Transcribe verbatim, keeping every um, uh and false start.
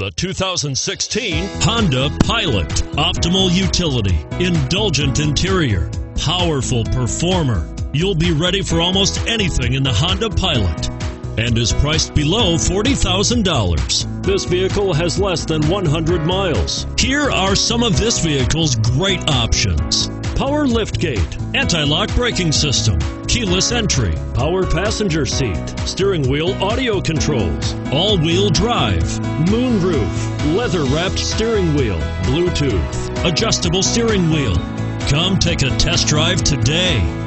the two thousand sixteen Honda Pilot. Optimal utility, indulgent interior, powerful performer. You'll be ready for almost anything in the Honda Pilot, and is priced below forty thousand dollars. This vehicle has less than one hundred miles. Here are some of this vehicle's great options: power liftgate, anti-lock braking system, keyless entry, power passenger seat, steering wheel audio controls, all-wheel drive, moonroof, leather-wrapped steering wheel, Bluetooth, adjustable steering wheel. Come take a test drive today.